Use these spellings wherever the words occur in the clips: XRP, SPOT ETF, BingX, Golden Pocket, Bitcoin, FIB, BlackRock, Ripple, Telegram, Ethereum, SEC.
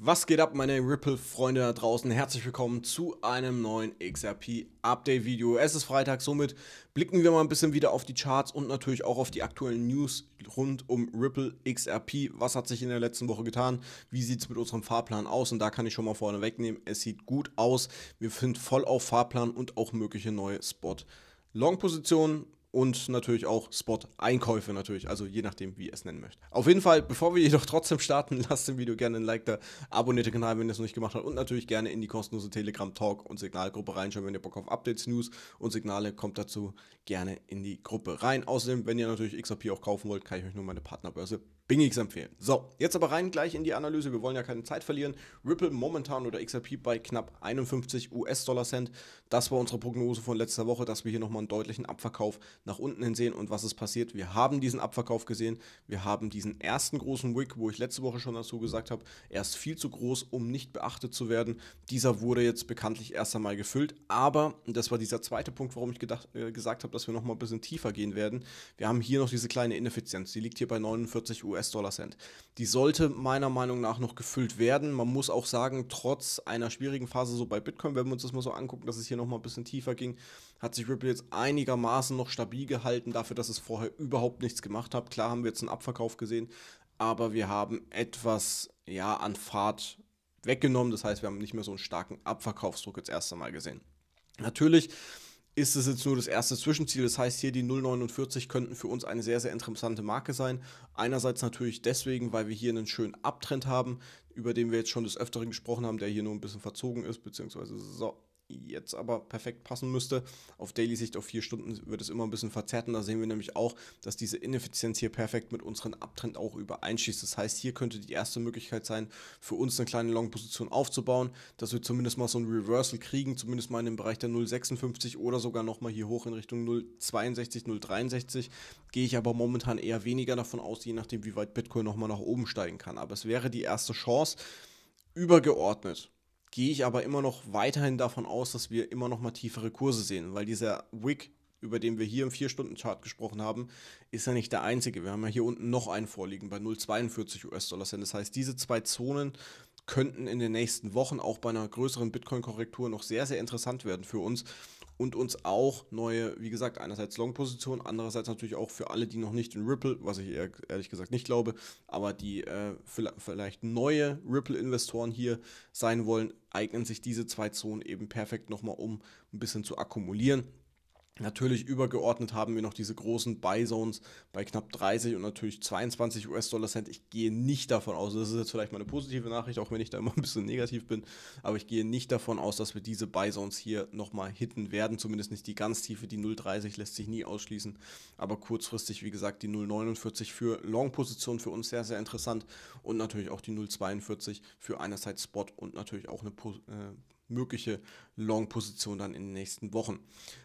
Was geht ab, meine Ripple-Freunde da draußen? Herzlich willkommen zu einem neuen XRP-Update-Video. Es ist Freitag, somit blicken wir mal ein bisschen wieder auf die Charts und natürlich auch auf die aktuellen News rund um Ripple XRP. Was hat sich in der letzten Woche getan? Wie sieht es mit unserem Fahrplan aus? Und da kann ich schon mal vorne wegnehmen, es sieht gut aus. Wir sind voll auf Fahrplan und auch mögliche neue Spot-Long-Positionen. Und natürlich auch Spot-Einkäufe natürlich, also je nachdem, wie ihr es nennen möchtet. Auf jeden Fall, bevor wir jedoch trotzdem starten, lasst dem Video gerne ein Like da, abonniert den Kanal, wenn ihr es noch nicht gemacht habt und natürlich gerne in die kostenlose Telegram-Talk- und Signalgruppe reinschauen, wenn ihr Bock auf Updates, News und Signale, kommt dazu gerne in die Gruppe rein. Außerdem, wenn ihr natürlich XRP auch kaufen wollt, kann ich euch nur meine Partnerbörse BingX empfehlen. So, jetzt aber rein gleich in die Analyse, wir wollen ja keine Zeit verlieren. Ripple momentan oder XRP bei knapp 51 US-Dollar-Cent. Das war unsere Prognose von letzter Woche, dass wir hier nochmal einen deutlichen Abverkauf nach unten hin sehen. Und was ist passiert? Wir haben diesen Abverkauf gesehen, wir haben diesen ersten großen Wick, wo ich letzte Woche schon dazu gesagt habe, er ist viel zu groß, um nicht beachtet zu werden. Dieser wurde jetzt bekanntlich erst einmal gefüllt, aber, und das war dieser zweite Punkt, warum ich gesagt habe, dass wir nochmal ein bisschen tiefer gehen werden, wir haben hier noch diese kleine Ineffizienz, die liegt hier bei 49 US-Dollar-Cent. Die sollte meiner Meinung nach noch gefüllt werden. Man muss auch sagen, trotz einer schwierigen Phase so bei Bitcoin, wenn wir uns das mal so angucken, dass es hier nochmal ein bisschen tiefer ging, hat sich Ripple jetzt einigermaßen noch stabil gehalten, dafür, dass es vorher überhaupt nichts gemacht hat. Klar haben wir jetzt einen Abverkauf gesehen, aber wir haben etwas an Fahrt weggenommen. Das heißt, wir haben nicht mehr so einen starken Abverkaufsdruck jetzt erst einmal gesehen. Natürlich ist es jetzt nur das erste Zwischenziel, das heißt hier die 0,49 könnten für uns eine sehr, sehr interessante Marke sein. Einerseits natürlich deswegen, weil wir hier einen schönen Abtrend haben, über den wir jetzt schon des Öfteren gesprochen haben, der hier nur ein bisschen verzogen ist, beziehungsweise so jetzt aber perfekt passen müsste. Auf Daily-Sicht auf 4 Stunden wird es immer ein bisschen verzerrt und da sehen wir nämlich auch, dass diese Ineffizienz hier perfekt mit unserem Abtrend auch übereinschießt. Das heißt, hier könnte die erste Möglichkeit sein, für uns eine kleine Long-Position aufzubauen, dass wir zumindest mal so ein Reversal kriegen, zumindest mal in dem Bereich der 0,56 oder sogar nochmal hier hoch in Richtung 0,62, 0,63. Gehe ich aber momentan eher weniger davon aus, je nachdem, wie weit Bitcoin nochmal nach oben steigen kann. Aber es wäre die erste Chance. Übergeordnet gehe ich aber immer noch weiterhin davon aus, dass wir immer noch mal tiefere Kurse sehen, weil dieser Wick, über den wir hier im 4-Stunden-Chart gesprochen haben, ist ja nicht der einzige. Wir haben ja hier unten noch einen vorliegen bei 0,42 US-Dollar-Cent. Das heißt, diese zwei Zonen könnten in den nächsten Wochen auch bei einer größeren Bitcoin-Korrektur noch sehr, sehr interessant werden für uns und uns auch neue, wie gesagt, einerseits Long-Positionen, andererseits natürlich auch für alle, die noch nicht in Ripple, was ich ehrlich gesagt nicht glaube, aber die vielleicht neue Ripple-Investoren hier sein wollen, eignen sich diese zwei Zonen eben perfekt nochmal, um ein bisschen zu akkumulieren. Natürlich übergeordnet haben wir noch diese großen Buy-Zones bei knapp 30 und natürlich 22 US-Dollar-Cent. Ich gehe nicht davon aus, das ist jetzt vielleicht mal eine positive Nachricht, auch wenn ich da immer ein bisschen negativ bin, aber ich gehe nicht davon aus, dass wir diese Buy-Zones hier nochmal hitten werden, zumindest nicht die ganz tiefe, die 0,30 lässt sich nie ausschließen, aber kurzfristig, wie gesagt, die 0,49 für Long-Position für uns sehr, sehr interessant und natürlich auch die 0,42 für einerseits Spot und natürlich auch eine mögliche Long-Position dann in den nächsten Wochen.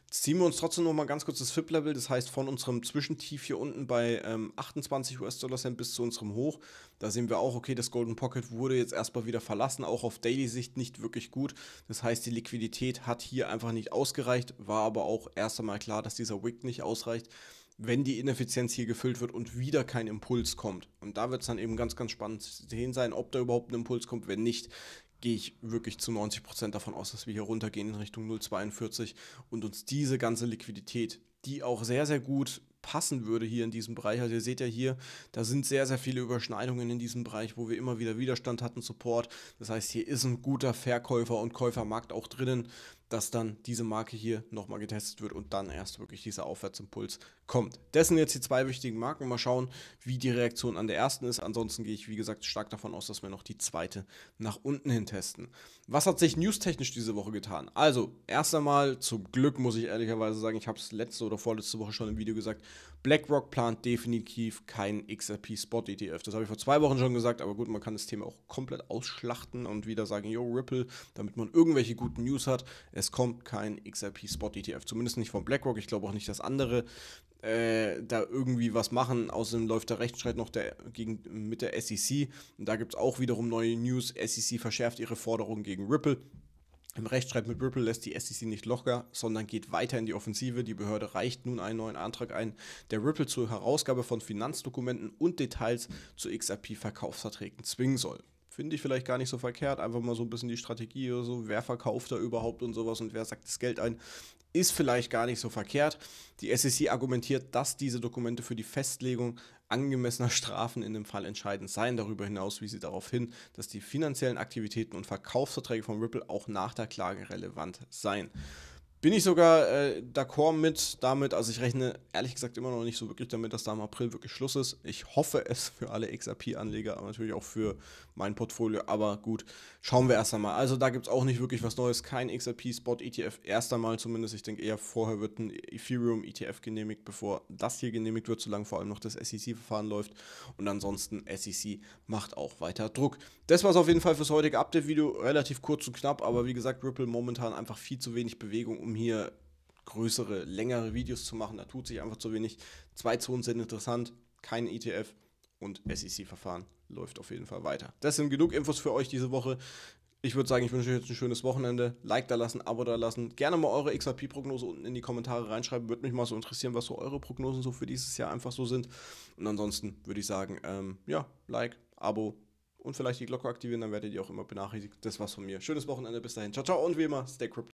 Jetzt ziehen wir uns trotzdem nochmal ganz kurz das FIB-Level, das heißt von unserem Zwischentief hier unten bei 28 US-Dollar-Cent bis zu unserem Hoch, da sehen wir auch, okay, das Golden Pocket wurde jetzt erstmal wieder verlassen, auch auf Daily-Sicht nicht wirklich gut, das heißt die Liquidität hat hier einfach nicht ausgereicht, war aber auch erst einmal klar, dass dieser Wick nicht ausreicht, wenn die Ineffizienz hier gefüllt wird und wieder kein Impuls kommt. Und da wird es dann eben ganz, ganz spannend zu sehen sein, ob da überhaupt ein Impuls kommt, wenn nicht, gehe ich wirklich zu 90% davon aus, dass wir hier runtergehen in Richtung 0,42 und uns diese ganze Liquidität, die auch sehr, sehr gut passen würde hier in diesem Bereich, also ihr seht ja hier, da sind sehr, sehr viele Überschneidungen in diesem Bereich, wo wir immer wieder Widerstand hatten, Support, das heißt, hier ist ein guter Verkäufer- und Käufermarkt auch drinnen, dass dann diese Marke hier nochmal getestet wird und dann erst wirklich dieser Aufwärtsimpuls kommt. Das sind jetzt die zwei wichtigen Marken. Mal schauen, wie die Reaktion an der ersten ist. Ansonsten gehe ich, wie gesagt, stark davon aus, dass wir noch die zweite nach unten hin testen. Was hat sich newstechnisch diese Woche getan? Also, erst einmal, zum Glück muss ich ehrlicherweise sagen, ich habe es letzte oder vorletzte Woche schon im Video gesagt, BlackRock plant definitiv keinen XRP-Spot-ETF. Das habe ich vor 2 Wochen schon gesagt, aber gut, man kann das Thema auch komplett ausschlachten und wieder sagen, yo, Ripple, damit man irgendwelche guten News hat. Es kommt kein XRP-Spot-ETF, zumindest nicht von BlackRock. Ich glaube auch nicht, dass andere da irgendwie was machen. Außerdem läuft der Rechtsstreit noch mit der SEC. Und da gibt es auch wiederum neue News. SEC verschärft ihre Forderungen gegen Ripple. Im Rechtsstreit mit Ripple lässt die SEC nicht locker, sondern geht weiter in die Offensive. Die Behörde reicht nun einen neuen Antrag ein, der Ripple zur Herausgabe von Finanzdokumenten und Details zu XRP-Verkaufsverträgen zwingen soll. Finde ich vielleicht gar nicht so verkehrt, einfach mal so ein bisschen die Strategie oder so, wer verkauft da überhaupt und sowas und wer sagt das Geld ein, ist vielleicht gar nicht so verkehrt. Die SEC argumentiert, dass diese Dokumente für die Festlegung angemessener Strafen in dem Fall entscheidend seien. Darüber hinaus wies sie darauf hin, dass die finanziellen Aktivitäten und Verkaufsverträge von Ripple auch nach der Klage relevant seien. Bin ich sogar d'accord mit damit, also ich rechne ehrlich gesagt immer noch nicht so wirklich damit, dass da im April wirklich Schluss ist. Ich hoffe es für alle XRP-Anleger, aber natürlich auch für mein Portfolio, aber gut, schauen wir erst einmal. Also da gibt es auch nicht wirklich was Neues, kein XRP-Spot-ETF, erst einmal zumindest. Ich denke eher, vorher wird ein Ethereum-ETF genehmigt, bevor das hier genehmigt wird, solange vor allem noch das SEC-Verfahren läuft. Und ansonsten, SEC macht auch weiter Druck. Das war es auf jeden Fall fürs heutige Update-Video, relativ kurz und knapp, aber wie gesagt, Ripple momentan einfach viel zu wenig Bewegung, um hier größere, längere Videos zu machen. Da tut sich einfach zu wenig. Zwei Zonen sind interessant, kein ETF und SEC-Verfahren läuft auf jeden Fall weiter. Das sind genug Infos für euch diese Woche. Ich würde sagen, ich wünsche euch jetzt ein schönes Wochenende. Like da lassen, Abo da lassen. Gerne mal eure XRP-Prognose unten in die Kommentare reinschreiben. Würde mich mal so interessieren, was so eure Prognosen so für dieses Jahr einfach so sind. Und ansonsten würde ich sagen, ja, Like, Abo und vielleicht die Glocke aktivieren, dann werdet ihr auch immer benachrichtigt. Das war's von mir. Schönes Wochenende, bis dahin. Ciao, ciao und wie immer, stay crypto.